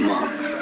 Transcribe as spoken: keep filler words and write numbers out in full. Trap Monk.